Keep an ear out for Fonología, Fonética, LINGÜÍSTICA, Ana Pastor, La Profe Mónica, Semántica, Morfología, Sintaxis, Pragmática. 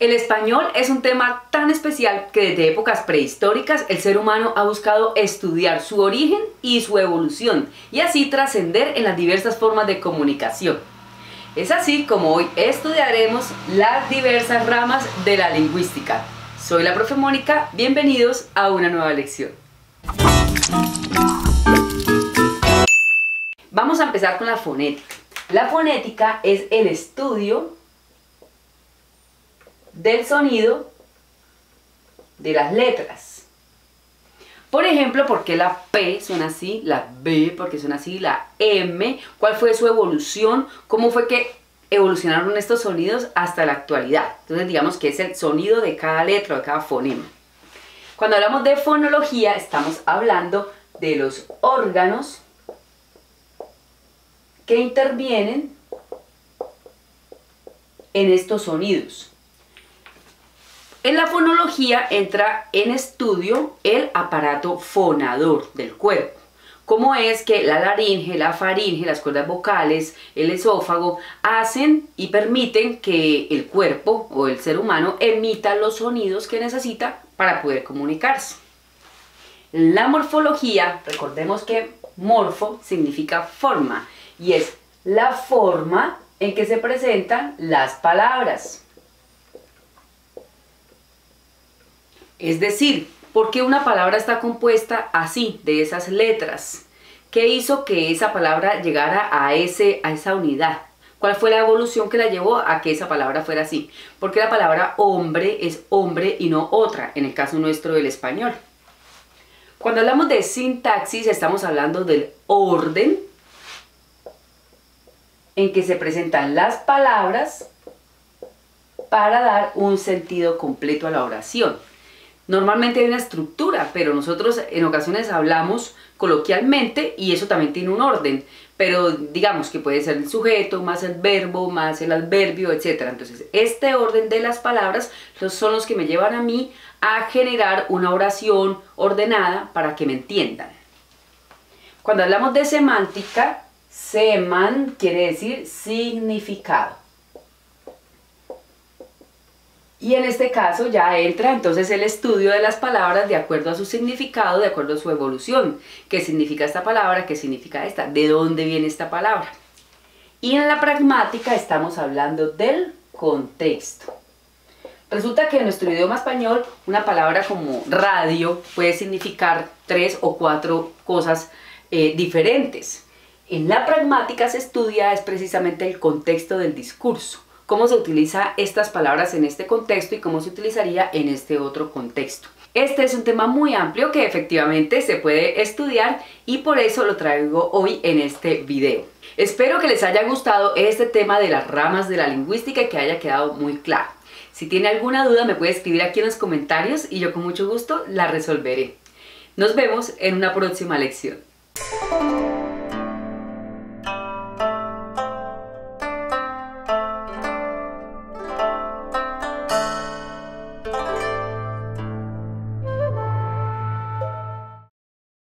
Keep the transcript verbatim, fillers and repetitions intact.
El español es un tema tan especial que desde épocas prehistóricas el ser humano ha buscado estudiar su origen y su evolución y así trascender en las diversas formas de comunicación. Es así como hoy estudiaremos las diversas ramas de la lingüística. Soy la profe Mónica, bienvenidos a una nueva lección. Vamos a empezar con la fonética. La fonética es el estudio del sonido de las letras. Por ejemplo, ¿por qué la P suena así? La B, ¿por qué suena así? La M, ¿cuál fue su evolución? ¿Cómo fue que evolucionaron estos sonidos hasta la actualidad? Entonces digamos que es el sonido de cada letra, de cada fonema. Cuando hablamos de fonología, estamos hablando de los órganos que intervienen en estos sonidos. En la fonología entra en estudio el aparato fonador del cuerpo. Cómo es que la laringe, la faringe, las cuerdas vocales, el esófago hacen y permiten que el cuerpo o el ser humano emita los sonidos que necesita para poder comunicarse. La morfología, recordemos que morfo significa forma y es la forma en que se presentan las palabras. Es decir, ¿por qué una palabra está compuesta así, de esas letras? ¿Qué hizo que esa palabra llegara a, ese, a esa unidad? ¿Cuál fue la evolución que la llevó a que esa palabra fuera así? Porque la palabra hombre es hombre y no otra, en el caso nuestro del español. Cuando hablamos de sintaxis, estamos hablando del orden en que se presentan las palabras para dar un sentido completo a la oración. Normalmente hay una estructura, pero nosotros en ocasiones hablamos coloquialmente y eso también tiene un orden. Pero digamos que puede ser el sujeto, más el verbo, más el adverbio, etcétera. Entonces, este orden de las palabras son los que me llevan a mí a generar una oración ordenada para que me entiendan. Cuando hablamos de semántica, seman quiere decir significado. Y en este caso ya entra entonces el estudio de las palabras de acuerdo a su significado, de acuerdo a su evolución. ¿Qué significa esta palabra? ¿Qué significa esta? ¿De dónde viene esta palabra? Y en la pragmática estamos hablando del contexto. Resulta que en nuestro idioma español una palabra como radio puede significar tres o cuatro cosas eh, diferentes. En la pragmática se estudia es precisamente el contexto del discurso. Cómo se utiliza estas palabras en este contexto y cómo se utilizaría en este otro contexto. Este es un tema muy amplio que efectivamente se puede estudiar y por eso lo traigo hoy en este video. Espero que les haya gustado este tema de las ramas de la lingüística y que haya quedado muy claro. Si tiene alguna duda me puede escribir aquí en los comentarios y yo con mucho gusto la resolveré. Nos vemos en una próxima lección.